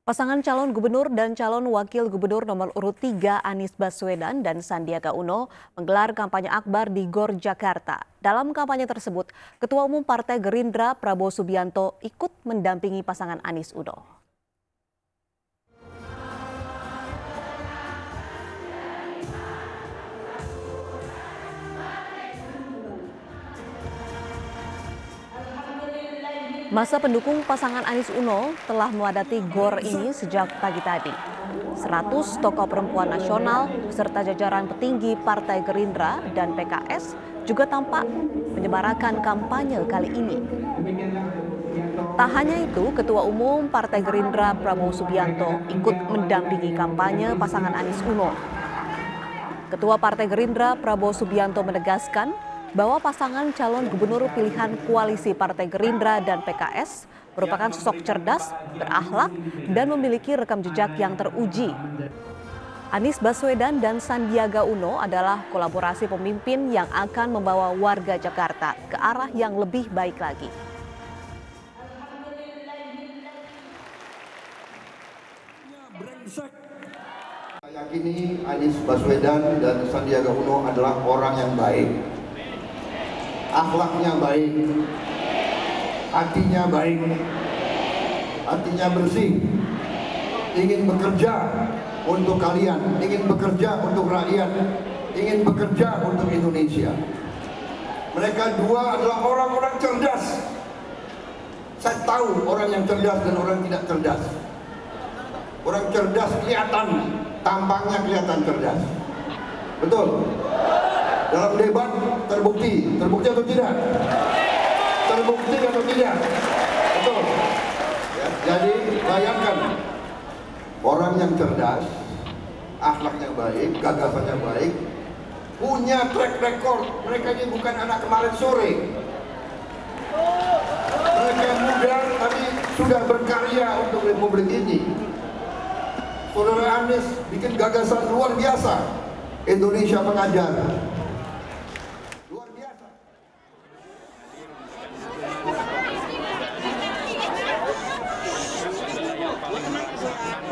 Pasangan calon gubernur dan calon wakil gubernur nomor urut 3 Anies Baswedan dan Sandiaga Uno menggelar kampanye akbar di Gor Jakarta. Dalam kampanye tersebut, Ketua Umum Partai Gerindra Prabowo Subianto ikut mendampingi pasangan Anies Uno. Masa pendukung pasangan Anies Uno telah memadati gor ini sejak pagi tadi. 100 tokoh perempuan nasional beserta jajaran petinggi Partai Gerindra dan PKS juga tampak menyemarakan kampanye kali ini. Tak hanya itu, Ketua Umum Partai Gerindra Prabowo Subianto ikut mendampingi kampanye pasangan Anies Uno. Ketua Partai Gerindra Prabowo Subianto menegaskan bahwa pasangan calon gubernur pilihan koalisi Partai Gerindra dan PKS merupakan sosok cerdas, berakhlak, dan memiliki rekam jejak yang teruji. Anies Baswedan dan Sandiaga Uno adalah kolaborasi pemimpin yang akan membawa warga Jakarta ke arah yang lebih baik lagi. Saya yakini Anies Baswedan dan Sandiaga Uno adalah orang yang baik. Akhlaknya baik, hatinya baik, hatinya bersih, ingin bekerja untuk kalian, ingin bekerja untuk rakyat, ingin bekerja untuk Indonesia. Mereka dua adalah orang-orang cerdas. Saya tahu orang yang cerdas dan orang tidak cerdas. Orang cerdas kelihatan, tampangnya kelihatan cerdas. Betul? Dalam debat terbukti atau tidak? Terbukti atau tidak? Betul. Ya, jadi bayangkan orang yang cerdas, akhlaknya baik, gagasannya baik, punya track record. Mereka ini bukan anak kemarin sore. Mereka muda tapi sudah berkarya untuk Republik ini. Saudara Anies bikin gagasan luar biasa, Indonesia Mengajar. What am I